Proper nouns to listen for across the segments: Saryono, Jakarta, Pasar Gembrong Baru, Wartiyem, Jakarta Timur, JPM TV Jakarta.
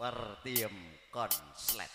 Wartiyem konslet.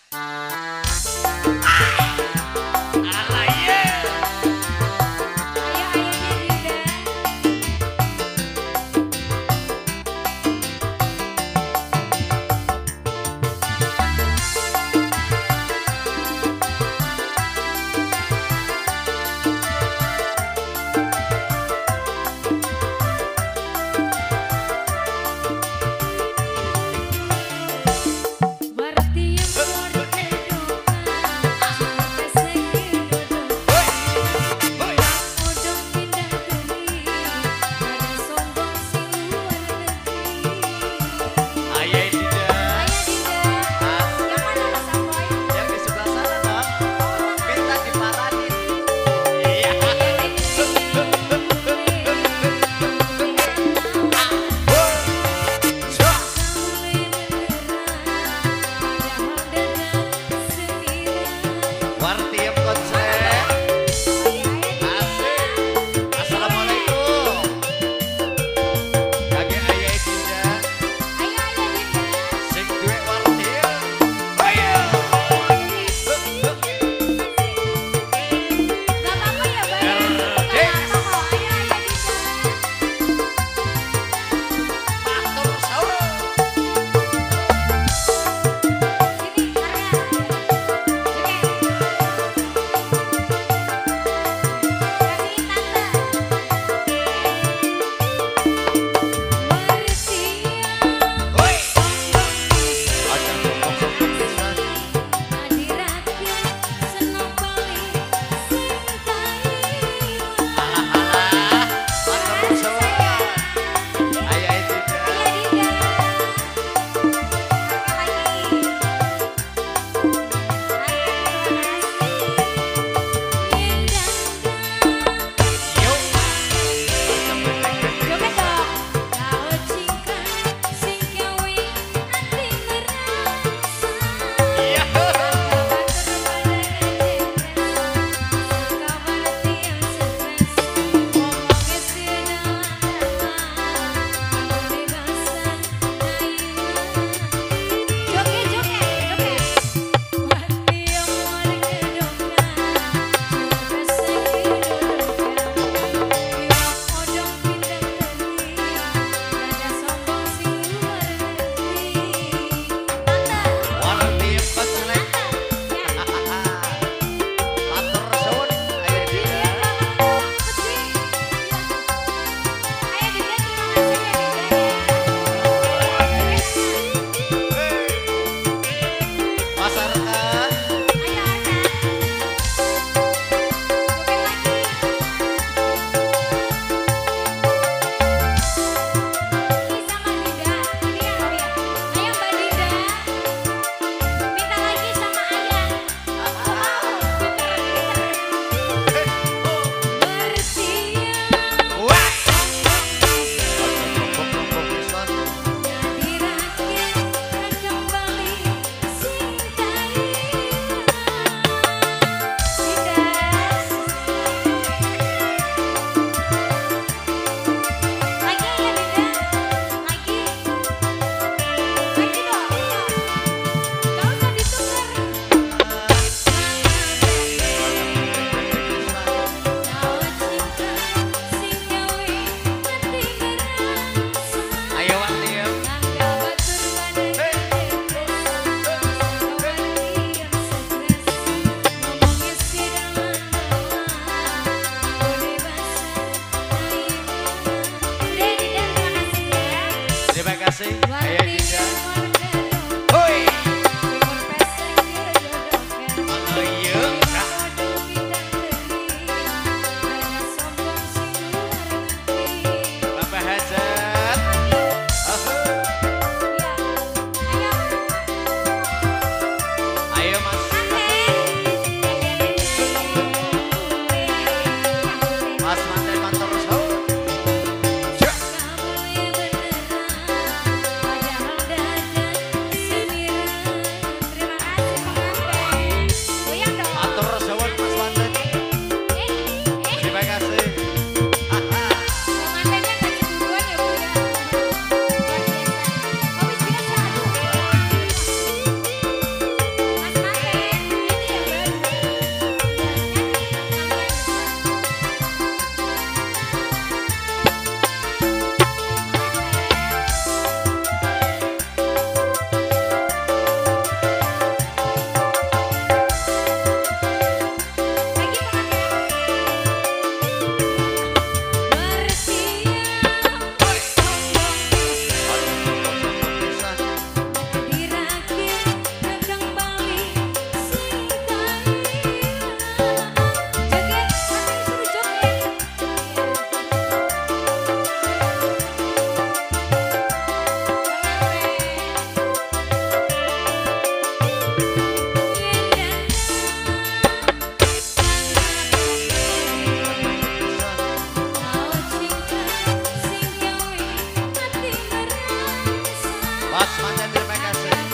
Mas, terima kasih.